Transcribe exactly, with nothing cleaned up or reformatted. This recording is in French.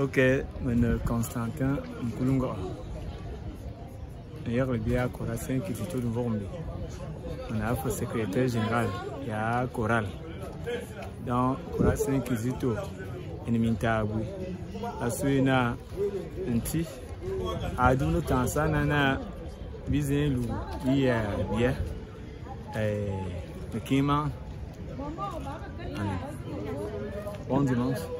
Ok, mon Constantin Nkoulou Ngo'o. Hier, le bien à Corassin qui est tout nouveau. On a fait secrétaire général, il y a Coral. Dans Corassin qui est tout, il y a une tabou. La suite, un petit. À tout le temps, ça n'a visé le bien. Le Kéman. Bon dimanche.